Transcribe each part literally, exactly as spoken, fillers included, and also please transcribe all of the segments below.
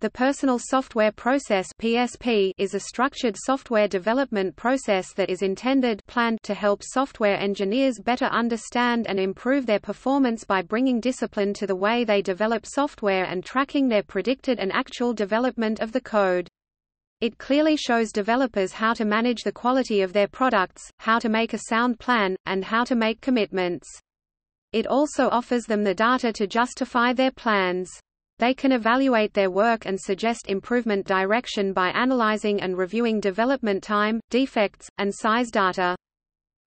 The personal software process (P S P) is a structured software development process that is intended planned to help software engineers better understand and improve their performance by bringing discipline to the way they develop software and tracking their predicted and actual development of the code. It clearly shows developers how to manage the quality of their products, how to make a sound plan, and how to make commitments. It also offers them the data to justify their plans. They can evaluate their work and suggest improvement direction by analyzing and reviewing development time, defects, and size data.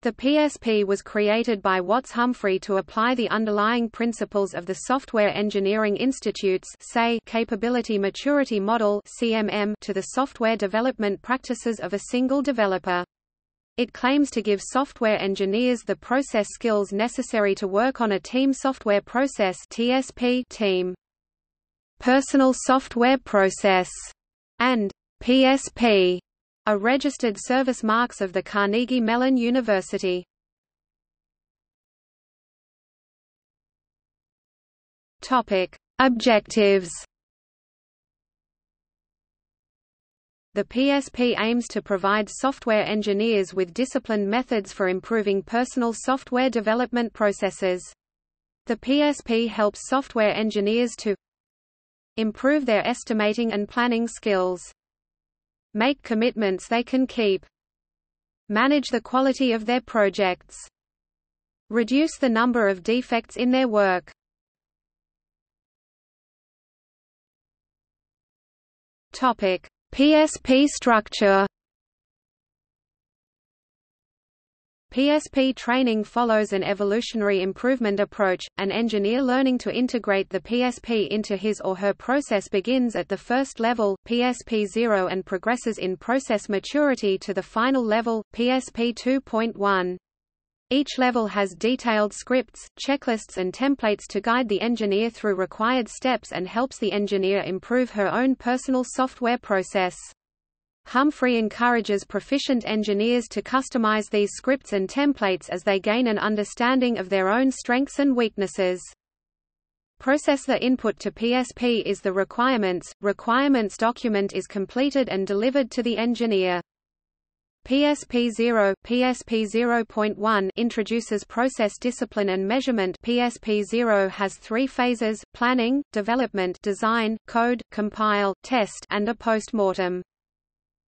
The P S P was created by Watts Humphrey to apply the underlying principles of the Software Engineering Institute's S E I Capability Maturity Model (C M M) to the software development practices of a single developer. It claims to give software engineers the process skills necessary to work on a team software process (T S P) team. Personal Software Process and P S P are registered service marks of the Carnegie Mellon University. Topic: Objectives. The P S P aims to provide software engineers with disciplined methods for improving personal software development processes. The P S P helps software engineers to improve their estimating and planning skills, make commitments they can keep, manage the quality of their projects, reduce the number of defects in their work. Topic: P S P structure. P S P training follows an evolutionary improvement approach. An engineer learning to integrate the P S P into his or her process begins at the first level, P S P zero, and progresses in process maturity to the final level, P S P two point one. Each level has detailed scripts, checklists, and templates to guide the engineer through required steps and helps the engineer improve her own personal software process. Humphrey encourages proficient engineers to customize these scripts and templates as they gain an understanding of their own strengths and weaknesses. Process: the input to P S P is the requirements, requirements document is completed and delivered to the engineer. P S P zero, P S P zero point one introduces process discipline and measurement. P S P zero has three phases: planning, development, design, code, compile, test, and a post-mortem.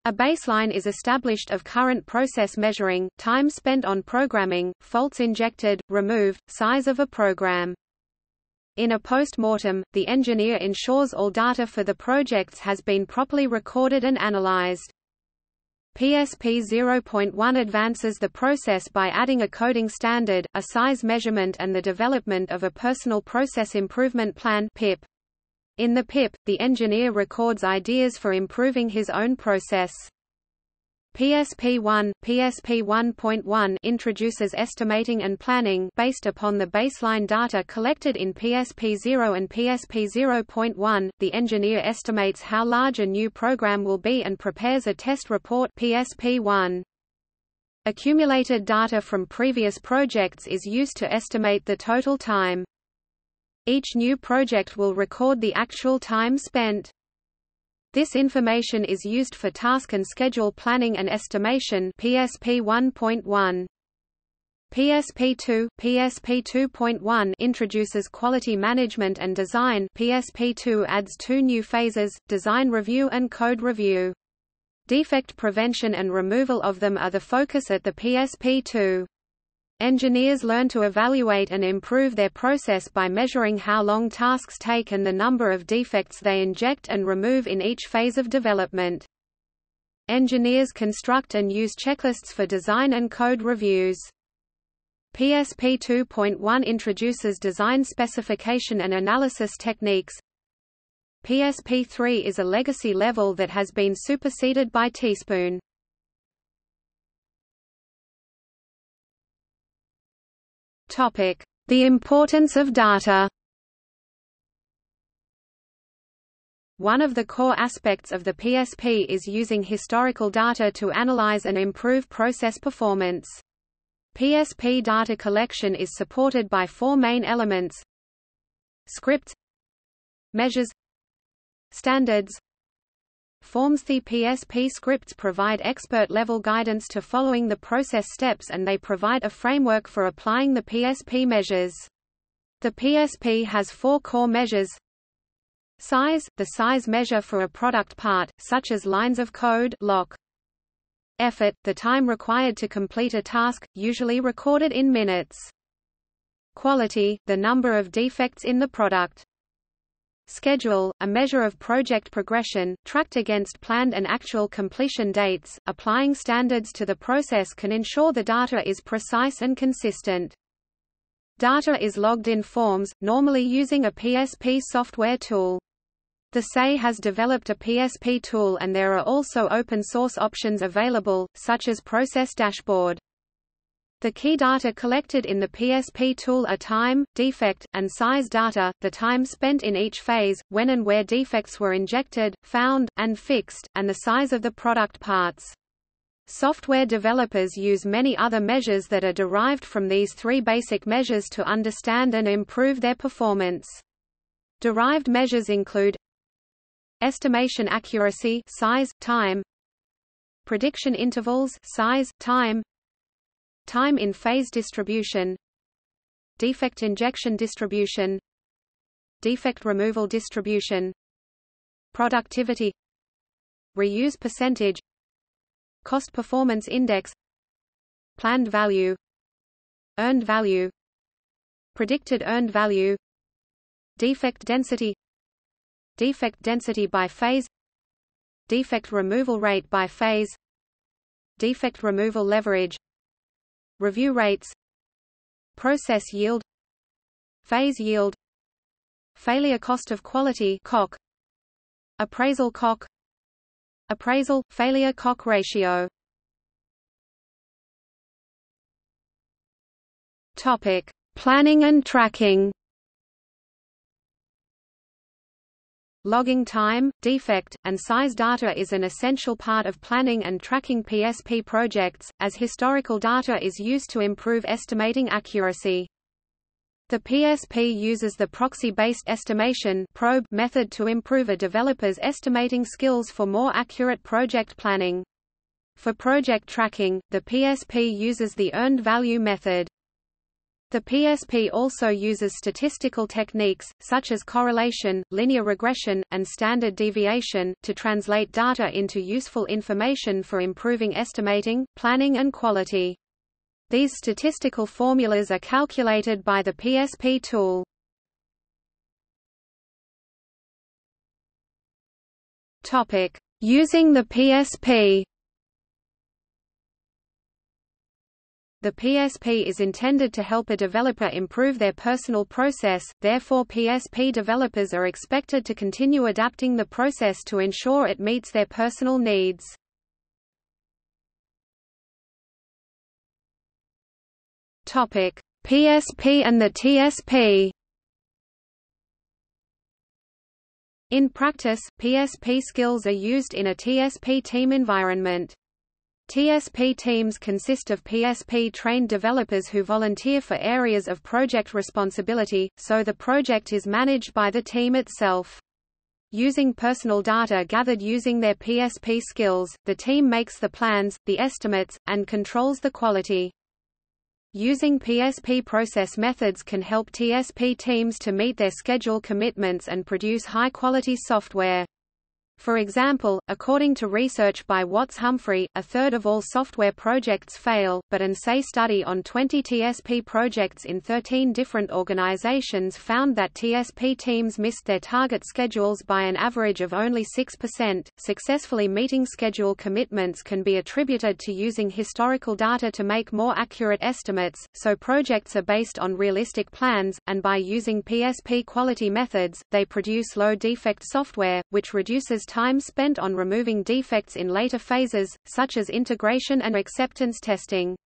A baseline is established of current process measuring, time spent on programming, faults injected, removed, size of a program. In a post-mortem, the engineer ensures all data for the projects has been properly recorded and analyzed. P S P zero point one advances the process by adding a coding standard, a size measurement, and the development of a personal process improvement plan (P I P). In the P I P, the engineer records ideas for improving his own process. P S P one, P S P one point one introduces estimating and planning based upon the baseline data collected in P S P zero and P S P zero point one. The engineer estimates how large a new program will be and prepares a test report P S P one. Accumulated data from previous projects is used to estimate the total time. Each new project will record the actual time spent. This information is used for task and schedule planning and estimation P S P one point one. P S P two, P S P two point one introduces quality management and design. P S P two adds two new phases, design review and code review. Defect prevention and removal of them are the focus at the P S P two. Engineers learn to evaluate and improve their process by measuring how long tasks take and the number of defects they inject and remove in each phase of development. Engineers construct and use checklists for design and code reviews. P S P two point one introduces design specification and analysis techniques. P S P three is a legacy level that has been superseded by Teaspoon. Topic: The importance of data. One of the core aspects of the P S P is using historical data to analyze and improve process performance. P S P data collection is supported by four main elements: scripts, measures, standards. Forms. The P S P scripts provide expert-level guidance to following the process steps, and they provide a framework for applying the P S P measures. The P S P has four core measures. Size – the size measure for a product part, such as lines of code, lock. Effort – the time required to complete a task, usually recorded in minutes. Quality – the number of defects in the product. Schedule – a measure of project progression, tracked against planned and actual completion dates. Applying standards to the process can ensure the data is precise and consistent. Data is logged in forms, normally using a P S P software tool. The S E I has developed a P S P tool, and there are also open source options available, such as Process Dashboard. The key data collected in the P S P tool are time, defect, and size data, the time spent in each phase, when and where defects were injected, found, and fixed, and the size of the product parts. Software developers use many other measures that are derived from these three basic measures to understand and improve their performance. Derived measures include estimation accuracy, size, time, prediction intervals, size, time, time in phase distribution, defect injection distribution, defect removal distribution, productivity, reuse percentage, cost performance index, planned value, earned value, predicted earned value, defect density, defect density by phase, defect removal rate by phase, defect removal leverage, review rates, process yield, phase yield, failure cost of quality C O C, appraisal C O C, appraisal failure C O C ratio. Topic: Planning and tracking. Logging time, defect, and size data is an essential part of planning and tracking P S P projects, as historical data is used to improve estimating accuracy. The P S P uses the proxy-based estimation (probe) method to improve a developer's estimating skills for more accurate project planning. For project tracking, the P S P uses the earned value method. The P S P also uses statistical techniques, such as correlation, linear regression, and standard deviation, to translate data into useful information for improving estimating, planning, and quality. These statistical formulas are calculated by the P S P tool. Topic: Using the P S P. The P S P is intended to help a developer improve their personal process, therefore P S P developers are expected to continue adapting the process to ensure it meets their personal needs. Topic: P S P and the T S P. In practice, P S P skills are used in a T S P team environment. T S P teams consist of P S P-trained developers who volunteer for areas of project responsibility, so the project is managed by the team itself. Using personal data gathered using their P S P skills, the team makes the plans, the estimates, and controls the quality. Using P S P process methods can help T S P teams to meet their schedule commitments and produce high-quality software. For example, according to research by Watts Humphrey, a third of all software projects fail, but an S E I study on twenty T S P projects in thirteen different organizations found that T S P teams missed their target schedules by an average of only six percent. Successfully meeting schedule commitments can be attributed to using historical data to make more accurate estimates, so projects are based on realistic plans, and by using P S P quality methods, they produce low-defect software, which reduces time spent on removing defects in later phases, such as integration and acceptance testing.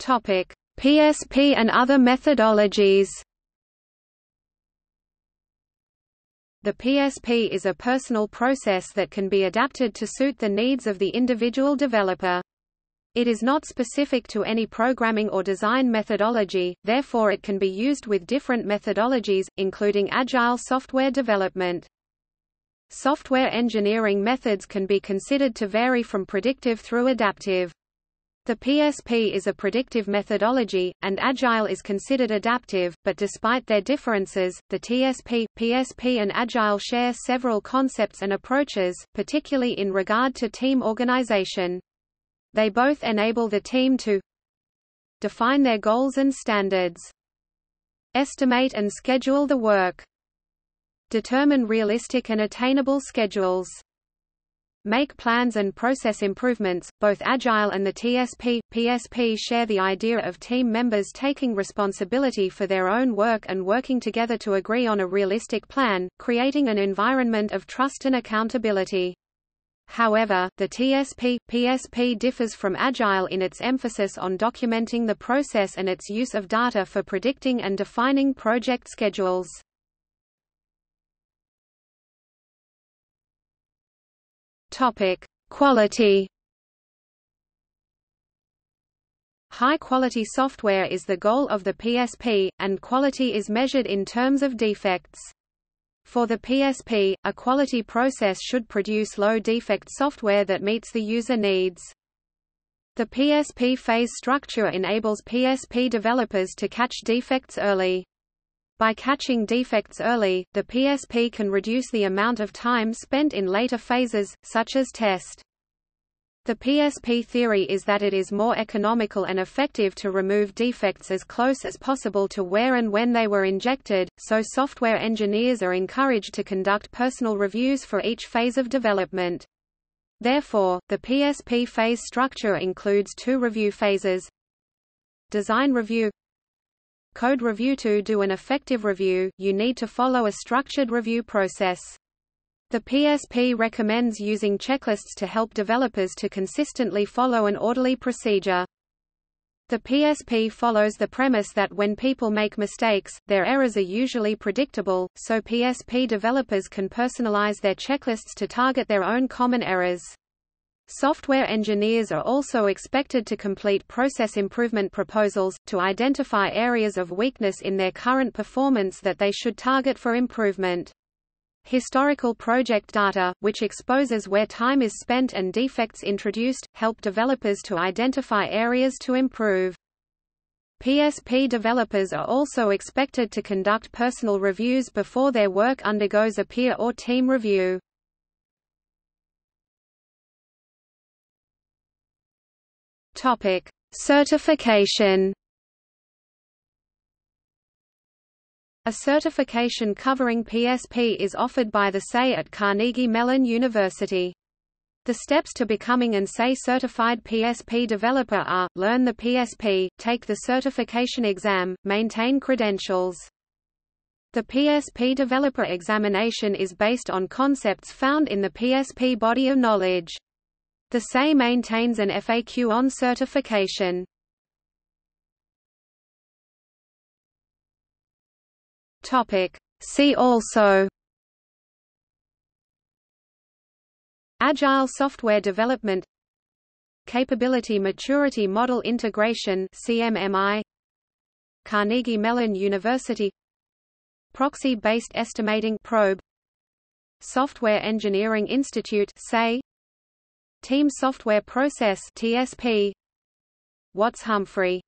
Topic: P S P and other methodologies. The P S P is a personal process that can be adapted to suit the needs of the individual developer. It is not specific to any programming or design methodology, therefore it can be used with different methodologies, including agile software development. Software engineering methods can be considered to vary from predictive through adaptive. The P S P is a predictive methodology, and agile is considered adaptive, but despite their differences, the T S P, P S P and agile share several concepts and approaches, particularly in regard to team organization. They both enable the team to define their goals and standards, estimate and schedule the work, determine realistic and attainable schedules, make plans and process improvements. Both Agile and the T S P, P S P share the idea of team members taking responsibility for their own work and working together to agree on a realistic plan, creating an environment of trust and accountability. However, the T S P, P S P differs from Agile in its emphasis on documenting the process and its use of data for predicting and defining project schedules. Topic: Quality. High-quality software is the goal of the P S P, and quality is measured in terms of defects. For the P S P, a quality process should produce low-defect software that meets the user needs. The P S P phase structure enables P S P developers to catch defects early. By catching defects early, the P S P can reduce the amount of time spent in later phases, such as test. The P S P theory is that it is more economical and effective to remove defects as close as possible to where and when they were injected, so software engineers are encouraged to conduct personal reviews for each phase of development. Therefore, the P S P phase structure includes two review phases: design review, code review. To do an effective review, you need to follow a structured review process. The P S P recommends using checklists to help developers to consistently follow an orderly procedure. The P S P follows the premise that when people make mistakes, their errors are usually predictable, so P S P developers can personalize their checklists to target their own common errors. Software engineers are also expected to complete process improvement proposals, to identify areas of weakness in their current performance that they should target for improvement. Historical project data, which exposes where time is spent and defects introduced, help developers to identify areas to improve. P S P developers are also expected to conduct personal reviews before their work undergoes a peer or team review. Topic: Certification. A certification covering P S P is offered by the S A E at Carnegie Mellon University. The steps to becoming an S A E certified P S P developer are: learn the P S P, take the certification exam, maintain credentials. The P S P developer examination is based on concepts found in the P S P body of knowledge. The S A E maintains an F A Q on certification. Topic: See also. Agile software development, Capability Maturity Model Integration (C M M I), Carnegie Mellon University, Proxy-based estimating (P R O B), Software Engineering Institute (S A E). Team Software Process (T S P). Watts-Humphrey